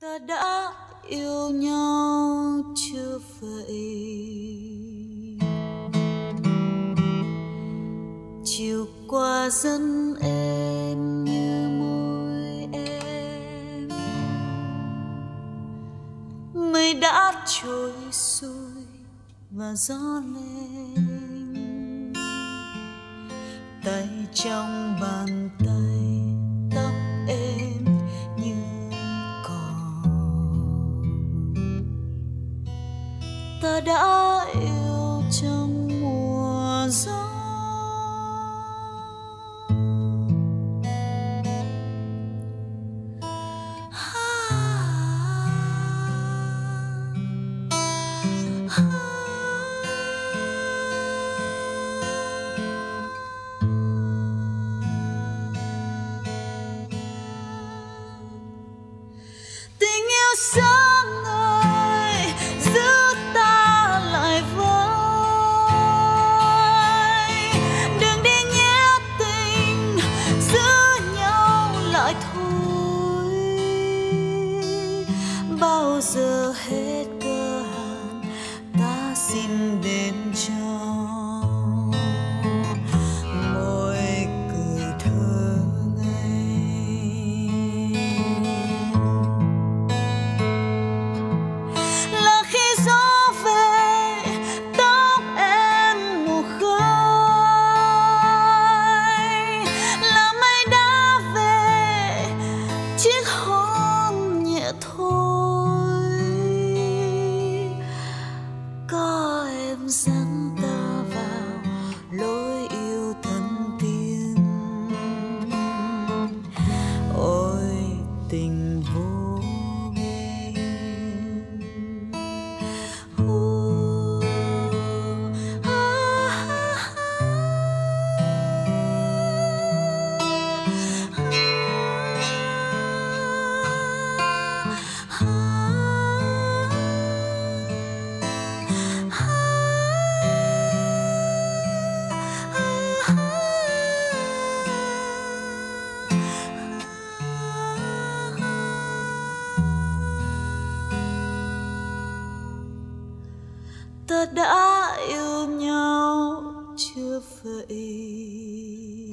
Ta đã yêu nhau chưa vậy? Chiều qua dân em như môi em, mây đã trôi xuôi và gió lên, tay trong bàn tay tóc em như cỏ. Ta đã yêu trong mùa gió, bao giờ hết cơ hạn ta xin đến cho môi cười thơ ngây. Là khi gió về tóc em mù khói, là mây đã về chiếc hôn nhẹ thôi. Dẫn ta vào lối yêu thân tiên, ôi tình vô biên. Ta đã yêu nhau chưa vậy?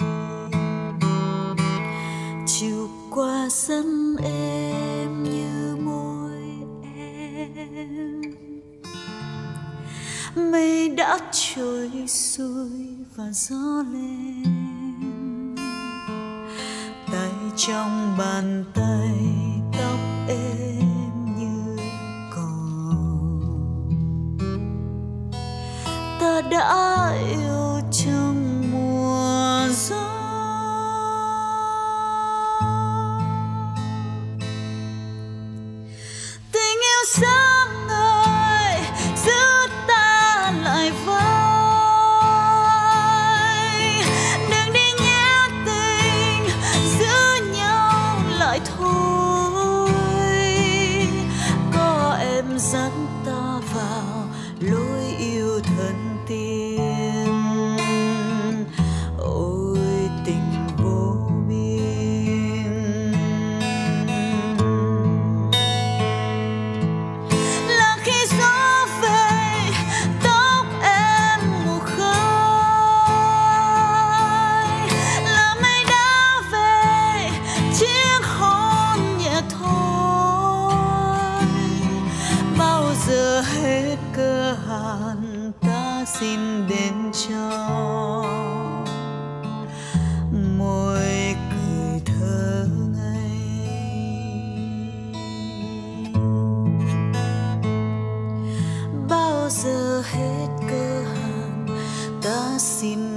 Chiều qua dẫn em như môi em, mây đã trôi xuôi và gió lên, tay trong bàn tay tóc em đã yêu trong mùa gió. Tình yêu sáng ngời giữ ta lại với, đừng đi nhé tình, giữ nhau lại thôi. Có em dẫn ta vào lối yêu thân, ôi tình vô biên. Là khi gió về tóc em mù khói, là mây đã về chiếc hôn nhẹ thôi. Bao giờ hết cơ hạn ta xin đến cho môi cười thơ ngây. Bao giờ hết cơ hạn ta xin